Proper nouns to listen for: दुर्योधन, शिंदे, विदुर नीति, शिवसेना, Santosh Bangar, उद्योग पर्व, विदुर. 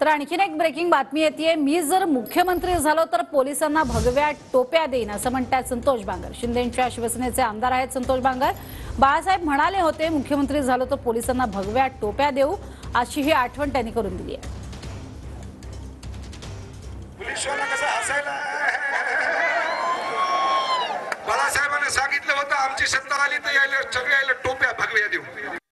तर आणखीन एक ब्रेकिंग बातमी येते, मी जर मुख्यमंत्री झालो तर पोलिसांना भगव्या टोप्या देईन असं म्हणतात संतोष बांगर। शिंदेंच्या शिवसेनेचे आमदार आहेत संतोष बांगर। बाळासाहेब म्हणाले होते मुख्यमंत्री झालो तर पोलिसांना भगव्या टोप्या देऊ, अशी ही आठवण त्यांनी करून दिली आहे। पोलिसांना कसं हसायला, बाळासाहेबांनी सांगितलं होतं आमची सत्ता आली तर यायला सगळ्याला टोप्या भगव्या देऊ।